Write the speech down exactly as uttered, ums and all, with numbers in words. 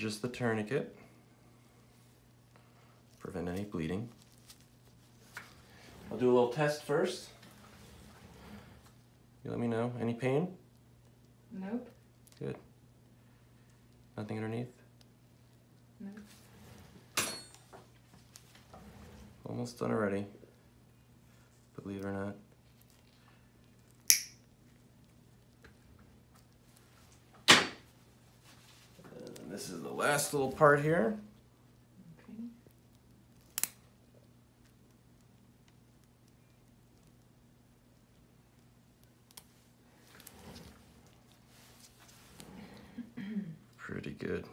just the tourniquet. Prevent any bleeding. I'll do a little test first. You let me know. Any pain? Nope. Good. Nothing underneath? No. Almost done already. Believe it or not. And this is the last little part here. Okay. Pretty good.